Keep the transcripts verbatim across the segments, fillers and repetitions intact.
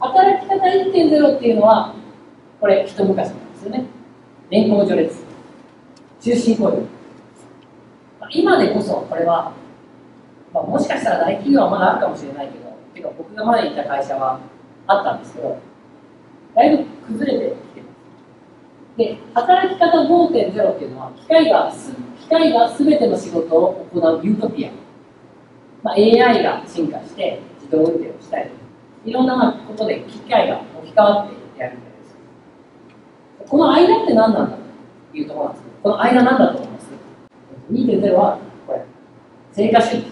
働き方 いってんゼロ っていうのは、これ、一昔なんですよね。年功序列、終身雇用。今でこそ、これは、まあ、もしかしたら大企業はまだあるかもしれないけど、てか僕が前にいた会社はあったんですけど、だいぶ崩れてきてます。で、働き方 ごてんゼロ っていうのは、機械がす、機械が全ての仕事を行うユートピア。まあ、エーアイ が進化して自動運転をしたり、いろんなことで機械が置き換わってやるみたいです。この間って何なんだというところなんですけど、この間何だと思います ?にてんゼロ はこれ、成果主義。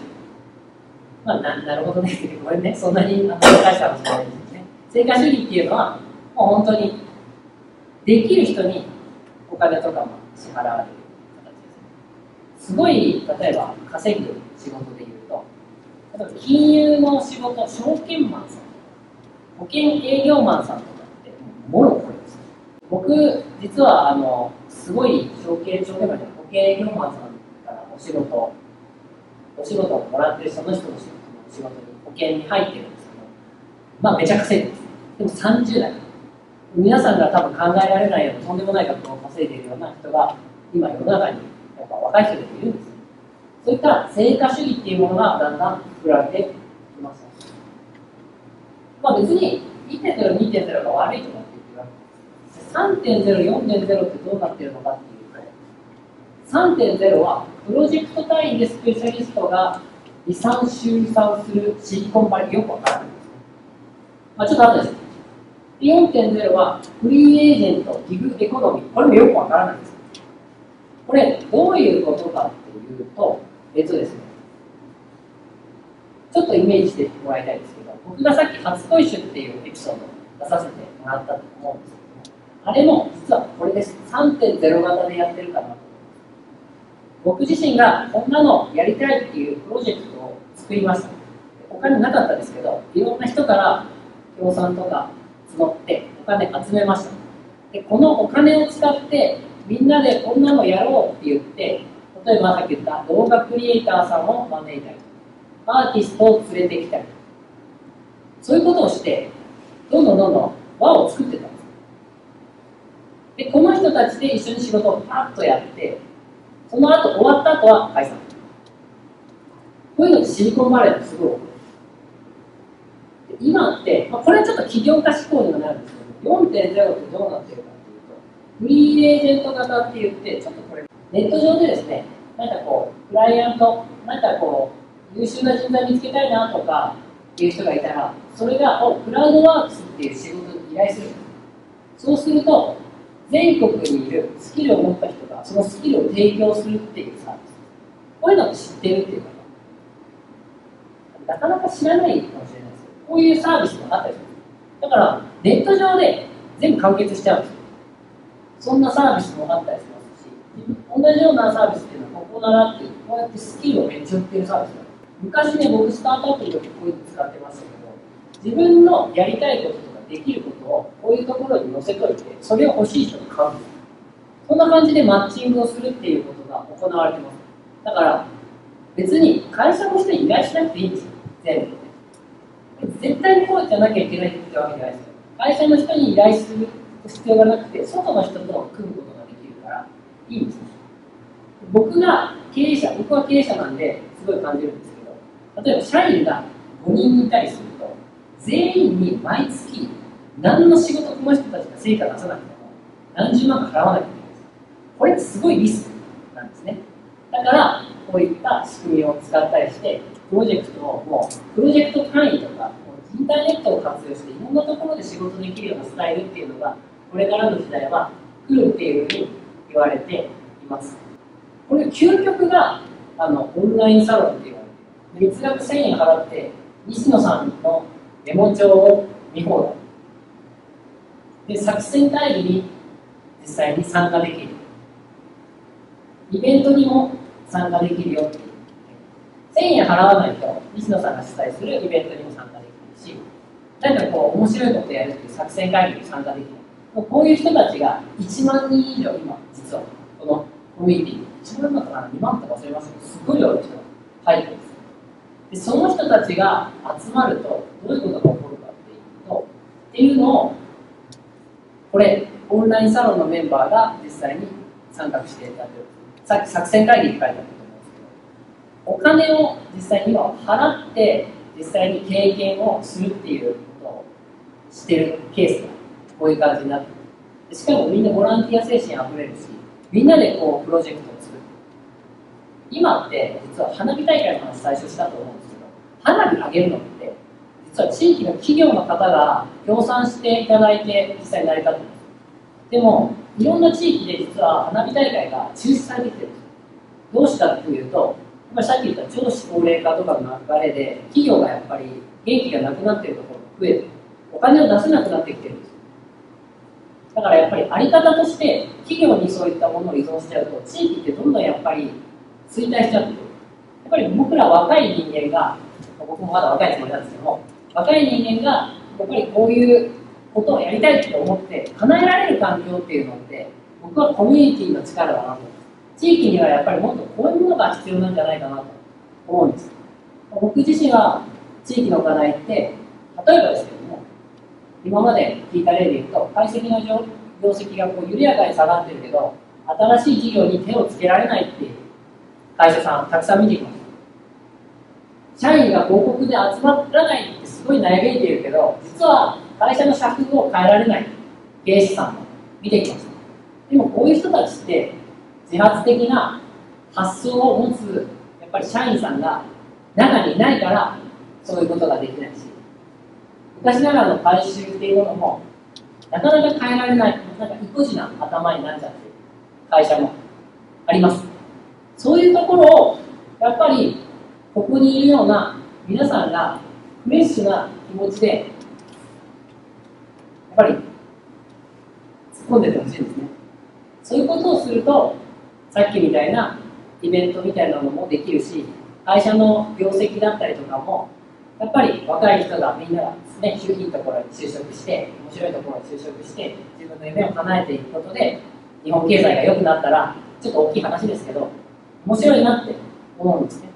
まあ、な, なるほどねって、これね、そんなに大した話じゃないですね。成果主義っていうのは、もう本当にできる人にお金とかも支払われる形です。すごい、例えば稼ぐ仕事でいうと、金融の仕事、証券マンさん、保険営業マンさんとかって、もろこれです。僕、実は、あの、すごい証券、証券マンじゃない、保険営業マンさんからお仕事、お仕事をもらってる、その人の仕事に、保険に入ってるんですけど、まあ、めちゃ稼いです。でもさんじゅう代。皆さんが多分考えられないような、とんでもない額を稼いでいるような人が、今、世の中に、やっぱ若い人でもいるんです。そういった成果主義っていうものがだんだん振られてきました。まあ別に いってんゼロ、にてんゼロ が悪いとかって言ってるわけです。さんてんゼロ、よんてんゼロ ってどうなってるのかっていうと、さんてんゼロ はプロジェクト単位でスペシャリストが離散集散するシリコンバリー、よくわからないんですね。まあちょっと後です。よんてんゼロ はフリーエージェント、ギグエコノミー、これもよくわからないんです。これどういうことかっていうと、えっとですね、ちょっとイメージしてもらいたいんですけど、僕がさっき初恋種っていうエピソードを出させてもらったと思うんですけど、あれも実はこれです。さんてんゼロ 型でやってるかなと。僕自身がこんなのやりたいっていうプロジェクトを作りました。お金なかったですけど、いろんな人から協賛とか募ってお金集めました。で、このお金を使ってみんなでこんなのやろうって言って、例えばさっき言った動画クリエイターさんを招いたり、アーティストを連れてきたり、そういうことをして、どんどんどんどん輪を作ってたんです。で、この人たちで一緒に仕事をパッとやって、その後終わった後は解散。こういうのってシリコンバレーってすごい多いです。で、今って、まあ、これはちょっと起業家志向にもなるんですけど、よんてんゼロ ってどうなってるかっていうと、フリーエージェント型って言って、ちょっとこれ、ネット上でですね、なんかこう、クライアント、なんかこう、優秀な人材見つけたいなとかっていう人がいたら、それが、お、クラウドワークスっていう仕事に依頼するんです。そうすると、全国にいるスキルを持った人が、そのスキルを提供するっていうサービス。こういうのを知ってるっていう方、なかなか知らないかもしれないですけど、こういうサービスもあったりする。だから、ネット上で全部完結しちゃうんですよ。そんなサービスもあったりする。同じようなサービスっていうのは、ここだなっていう、こうやってスキルをめっちゃ売ってるサービスだ。昔ね、僕、スタートアップの時こういうの使ってましたけど、自分のやりたいこととかできることを、こういうところに載せといて、それを欲しい人に買うんです。そんな感じでマッチングをするっていうことが行われてます。だから、別に会社の人に依頼しなくていいんですよ、全部。絶対にこうじゃなきゃいけないってわけじゃないですよ。会社の人に依頼する必要がなくて、外の人と組むことができるから、いいんですよ。僕が経営者、僕は経営者なんですごい感じるんですけど、例えば社員がごにんいたりすると、全員に毎月何の仕事この人たちが成果出さなくても何十万か払わなきゃいけないんです。これってすごいリスクなんですね。だから、こういった仕組みを使ったりして、プロジェクトをもう、プロジェクト単位とか、インターネットを活用していろんなところで仕事できるようなスタイルっていうのが、これからの時代は来るっていうふうに言われています。これ究極があのオンラインサロンって言われてる。月額せんえん払って西野さんのメモ帳を見放題で、作戦会議に実際に参加できる、イベントにも参加できるよっていう。せんえん払わないと西野さんが主催するイベントにも参加できるし、なんかこう面白いことやるっていう作戦会議に参加できる。こういう人たちがいちまんにん以上今実はこのコミュニティいちまんだったかな、にまんとか忘れましたけど、すごい量の人が入ってます。で、その人たちが集まるとどういうことが起こるかっていうと、っていうのを、これオンラインサロンのメンバーが実際に参画してやってる。さっき作戦会議って書いてあると思うんですけど、お金を実際には払って実際に経験をするっていうことをしてるケースがこういう感じになって、しかもみんなボランティア精神あふれるし、みんなでこうプロジェクトを作る。今って実は花火大会の話最初したと思うんですけど、花火上げるのって実は地域の企業の方が協賛していただいて実際に成り立ってます。でもいろんな地域で実は花火大会が中止されてきてるんです。どうしたっていうと、さっき言った少子高齢化とかの流れで企業がやっぱり元気がなくなっているところが増えて、お金を出せなくなってきてるんです。だからやっぱりあり方として企業にそういったものを依存しちゃうと、地域ってどんどんやっぱり衰退しちゃってる。やっぱり僕ら若い人間が、僕もまだ若いつもりなんですけども、若い人間がやっぱりこういうことをやりたいって思って叶えられる環境っていうのって、僕はコミュニティの力だなと、地域にはやっぱりもっとこういうものが必要なんじゃないかなと思うんです。僕自身は地域の課題って、例えばですけども、今まで聞いた例で言うと、解析の業績がこう緩やかに下がってるけど新しい事業に手をつけられないっていう会社さんたくさん見てきます。社員が広告で集まらないってすごい悩んでいるけど、実は会社の社風を変えられない経営者さんも見てきました。でもこういう人たちって自発的な発想を持つやっぱり社員さんが中にいないから、そういうことができないし、昔ながらの回収っていうものもなかなか変えられない、なんか意固地な頭になっちゃっている会社もあります。そういうところをやっぱりここにいるような皆さんがフレッシュな気持ちでやっぱり突っ込んでてほしいですね。そういうことをすると、さっきみたいなイベントみたいなのもできるし、会社の業績だったりとかも、やっぱり若い人がみんながですね、いいところに就職して、面白いところに就職して、自分の夢を叶えていくことで、日本経済が良くなったら、ちょっと大きい話ですけど、面白いなって思うんですね。